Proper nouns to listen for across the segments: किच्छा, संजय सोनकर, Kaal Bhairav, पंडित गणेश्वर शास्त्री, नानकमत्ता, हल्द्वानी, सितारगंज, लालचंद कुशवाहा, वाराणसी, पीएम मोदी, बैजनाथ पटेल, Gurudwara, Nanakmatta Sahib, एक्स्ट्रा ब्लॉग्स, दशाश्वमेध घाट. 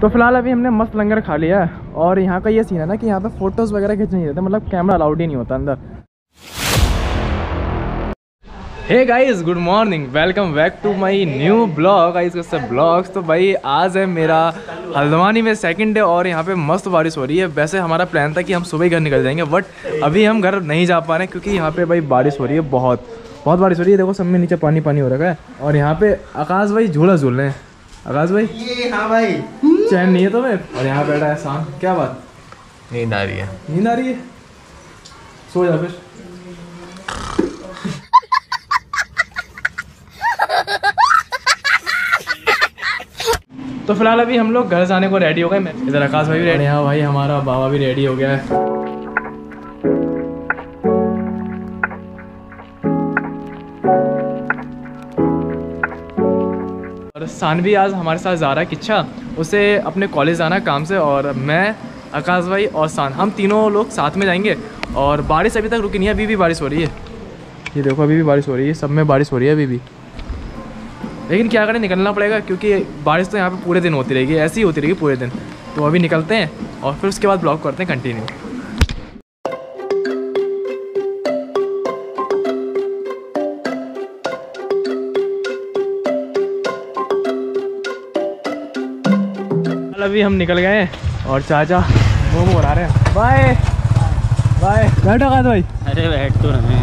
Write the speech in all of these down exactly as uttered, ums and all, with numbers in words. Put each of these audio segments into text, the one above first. तो फिलहाल अभी हमने मस्त लंगर खा लिया है। और यहाँ का ये सीन है ना कि यहाँ पे फोटोज़ वगैरह खींच नहीं देते, मतलब कैमरा अलाउड ही नहीं होता अंदर। Hey guys, good morning, welcome back to my new blog guys, एक्स्ट्रा ब्लॉग्स। तो भाई आज है मेरा हल्द्वानी में सेकंड डे और यहाँ पे मस्त बारिश हो रही है। वैसे हमारा प्लान था कि हम सुबह ही घर निकल जाएंगे, बट अभी हम घर नहीं जा पा रहे हैं क्योंकि यहाँ पे भाई बारिश हो रही है, बहुत बहुत बारिश हो रही है। देखो सब में नीचे पानी पानी हो रखा है। और यहाँ पे आकाश भाई झूला झूल रहे हैं। आकाश भाई, हाँ भाई, चैन नहीं है तुम्हें। और यहाँ बैठा है शाम, क्या बात, नींद आ रही है, नींद आ रही है, सो जा फिर। तो फिलहाल अभी हम लोग घर जाने को रेडी हो गए। मैं इधर आकाश भाई भी रेडी है, भाई हमारा बाबा भी रेडी हो गया है। और सानवी आज हमारे साथ जा रहा है किच्छा, उसे अपने कॉलेज जाना काम से। और मैं, आकाश भाई और सान, हम तीनों लोग साथ में जाएंगे। और बारिश अभी तक रुकी नहीं है, अभी भी बारिश हो रही है। ये देखो अभी भी बारिश हो रही है, सब में बारिश हो रही है अभी भी। लेकिन क्या करें, निकलना पड़ेगा क्योंकि बारिश तो यहाँ पे पूरे दिन होती रहेगी, ऐसी ही होती रहेगी पूरे दिन। तो अभी निकलते हैं और फिर उसके बाद ब्लॉग करते हैं कंटिन्यू। अभी हम निकल गए और चाचा मोमो बना रहे हैं। बाय बाय, बैठो आकाश भाई। अरे बैठ तो रहे हैं।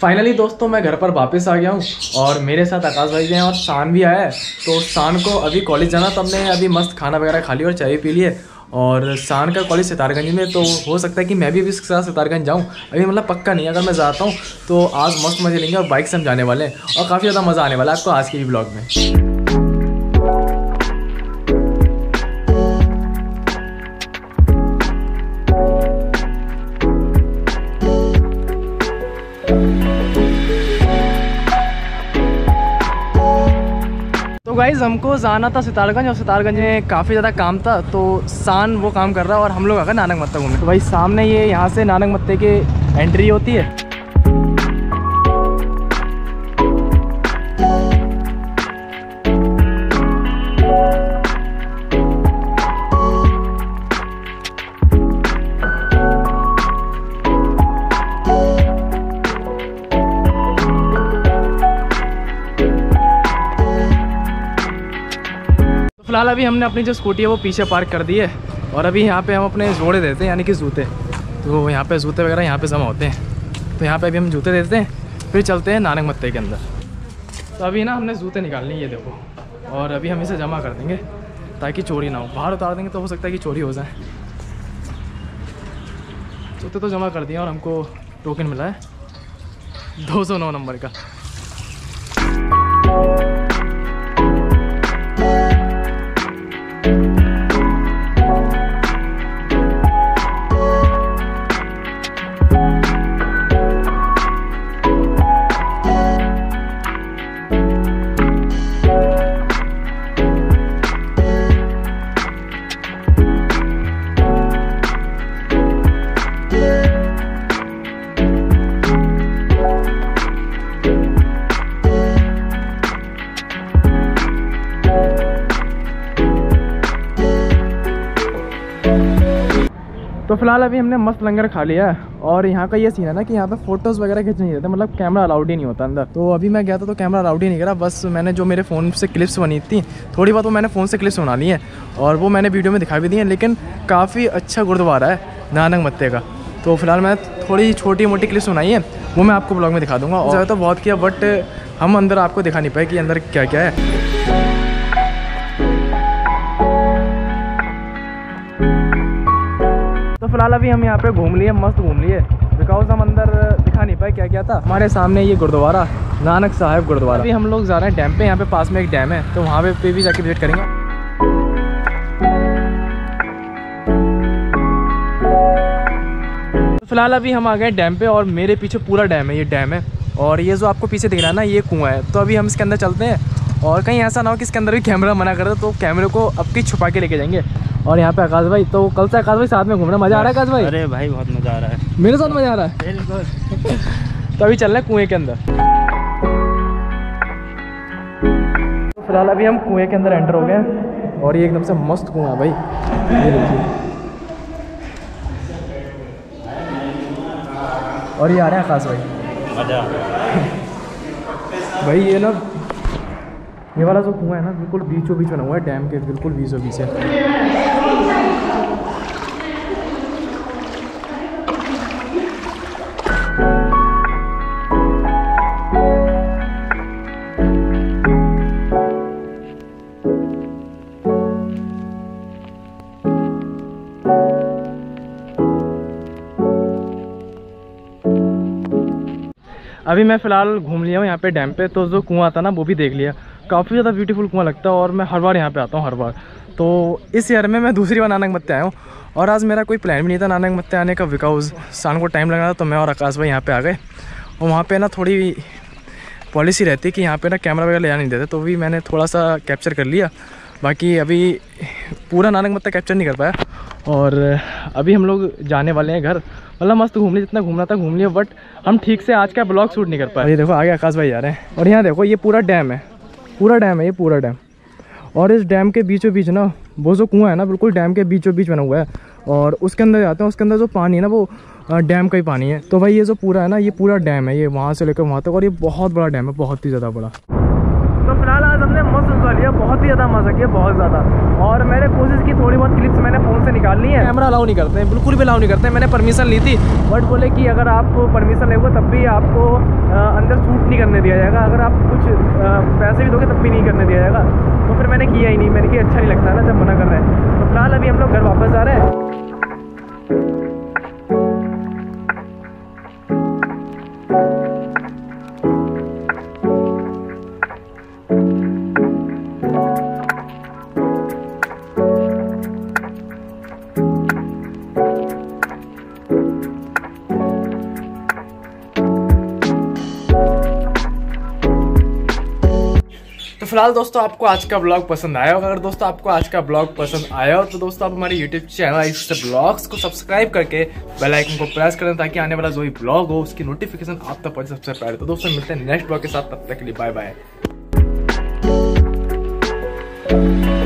फाइनली दोस्तों मैं घर पर वापस आ गया हूँ और मेरे साथ आकाश भाई भी हैं और शान भी आया है। तो शान को अभी कॉलेज जाना, तो हमने अभी मस्त खाना वगैरह खा लिया और चाय पी लिए। और शान का कॉलेज सितारगंज में, तो हो सकता है कि मैं भी अभी उसके साथ सितारगंज जाऊँ, अभी मतलब पक्का नहीं। अगर मैं जाता हूँ तो आज मस्त मज़े लेंगे और बाइक से हम जाने वाले हैं और काफ़ी ज़्यादा मज़ा आने वाला है आपको आज के भी ब्लॉग में। गाइज हमको जाना था सितारगंज और सितारगंज में काफ़ी ज़्यादा काम था, तो शान वो काम कर रहा है और हम लोग आकर नानकमत्ता घूमे। तो भाई सामने ये, यहाँ से नानकमत्ता की एंट्री होती है। फिलहाल अभी हमने अपनी जो स्कूटी है वो पीछे पार्क कर दी है और अभी यहाँ पे हम अपने जोड़े देते हैं, यानी कि जूते। तो यहाँ पे जूते वगैरह यहाँ पे जमा होते हैं, तो यहाँ पे अभी हम जूते देते हैं, फिर चलते हैं नानकमत्ता के अंदर। तो अभी ना हमने जूते निकालने, ये देखो, और अभी हम इसे जमा कर देंगे ताकि चोरी ना हो। बाहर उतार देंगे तो हो सकता है कि चोरी हो जाए। जूते तो जमा कर दिए और हमको टोकन मिला है दो सौ नौ नंबर का। तो फिलहाल अभी हमने मस्त लंगर खा लिया है और यहाँ का ये सीन है ना कि यहाँ पे फोटोज़ वगैरह खींच नहीं देते, मतलब कैमरा अलाउड ही नहीं होता अंदर। तो अभी मैं गया था तो कैमरा अलाउड ही नहीं करा, बस मैंने जो मेरे फ़ोन से क्लिप्स बनी थी, थोड़ी बहुत वो मैंने फ़ोन से क्लिप्स बना ली हैं और वो मैंने वीडियो में दिखा भी दी हैं। लेकिन काफ़ी अच्छा गुरुद्वारा है नानकमत्ता का, तो फिलहाल मैंने थोड़ी छोटी मोटी क्लिप्स बनाई है, वो मैं आपको ब्लॉग में दिखा दूँगा। और ज़्यादा तो बहुत किया बट हम अंदर आपको दिखा नहीं पाए कि अंदर क्या क्या है। फिलहाल अभी हम यहाँ पे घूम लिए, मस्त घूम लिए, बिकॉज हम अंदर दिखा नहीं पाए क्या क्या था। हमारे सामने ये गुरुद्वारा नानक साहिब गुरुद्वारा। अभी हम लोग जा रहे हैं डैम पे, यहाँ पे पास में एक डैम है, तो वहाँ पे भी जाके विजिट करेंगे। फिलहाल अभी हम आ गए डैम पे और मेरे पीछे पूरा डैम है, ये डैम है और ये जो आपको पीछे दिख रहा है ना ये कुआं है। तो अभी हम इसके अंदर चलते हैं और कहीं ऐसा ना हो कि इसके अंदर भी कैमरा मना कर दो, तो कैमरे को अब की छुपा के लेके जाएंगे। और यहाँ पे आकाश भाई, तो कल से आकाश भाई साथ में घूमना, मज़ा आ रहा है आकाश भाई? अरे भाई बहुत मज़ा आ रहा है, मेरे साथ मज़ा आ रहा है बिल्कुल। तो अभी चल रहा है कुएँ के अंदर। तो फिलहाल अभी हम कुएँ के अंदर एंटर हो गए हैं और ये एकदम से मस्त कुआँ है भाई, ये देखिए। और ये आ रहे हैं आकाश भाई, मज़ा भाई। ये ना ये वाला जो कुआँ है ना बिल्कुल बीचों बीच बना हुआ है, डैम के बिल्कुल बीचों बीच है। अभी मैं फ़िलहाल घूम लिया हूँ यहाँ पे डैम पे, तो जो कुआँ था ना वो भी देख लिया। काफ़ी ज़्यादा ब्यूटीफुल कुआँ लगता है और मैं हर बार यहाँ पे आता हूँ, हर बार। तो इस ईयर में मैं दूसरी बार नानकमत्ता आया हूँ और आज मेरा कोई प्लान भी नहीं था नानकमत्ता आने का, बिकॉज शाम को टाइम लग रहा था। तो मैं और आकाश भाई यहाँ पर आ गए और वहाँ पर ना थोड़ी पॉलिसी रहती है कि यहाँ पर ना कैमरा वगैरह ले जाने नहीं देते, तो भी मैंने थोड़ा सा कैप्चर कर लिया। बाकी अभी पूरा नानकमत्ता कैप्चर नहीं कर पाया और अभी हम लोग जाने वाले हैं घर। मतलब मस्त घूम लिया, जितना घूमना था घूम लिया, बट हम ठीक से आज का ब्लॉग शूट नहीं कर पाए। ये देखो आगे आकाश भाई जा रहे हैं और यहाँ देखो ये पूरा डैम है, पूरा डैम है, ये पूरा डैम। और इस डैम के बीचों बीच ना वो जो कुआं है ना बिल्कुल डैम के बीचों बीच बना हुआ है और उसके अंदर जाते हैं। उसके अंदर जो पानी है ना वो डैम का ही पानी है। तो भाई ये जो पूरा है ना ये पूरा डैम है, ये वहाँ से लेकर वहाँ तक, और ये बहुत बड़ा डैम है, बहुत ही ज़्यादा बड़ा। तो फिलहाल आज हमने मस्त मजा लिया, बहुत ही ज़्यादा मज़ा किया, बहुत ज़्यादा। और मैंने कोशिश की थोड़ी बहुत क्लिप्स मैंने फ़ोन से निकाल ली है, कैमरा अलाउ नहीं करते हैं, बिल्कुल भी अलाउ नहीं करते हैं। मैंने परमिशन ली थी बट बोले कि अगर आपको परमिशन लेगा तब भी आपको अंदर शूट नहीं करने दिया जाएगा, अगर आप कुछ पैसे भी दोगे तब भी नहीं करने दिया जाएगा। तो फिर मैंने किया ही नहीं, मैंने कि अच्छा नहीं लगता है ना जब मना कर रहे हैं। तो फिलहाल अभी हम लोग घर वापस आ रहे हैं। फिलहाल दोस्तों आपको आज का ब्लॉग पसंद आया हो, अगर दोस्तों आपको आज का ब्लॉग पसंद आया हो तो दोस्तों आप हमारे यूट्यूब चैनल एक्स्ट्रा ब्लॉग्स को सब्सक्राइब करके बेल आइकन को प्रेस करें ताकि आने वाला जो भी ब्लॉग हो उसकी नोटिफिकेशन आप तक पहुंचे सबसे पहले। तो दोस्तों मिलते हैं नेक्स्ट ब्लॉग के साथ, तब तक के लिए बाय बाय।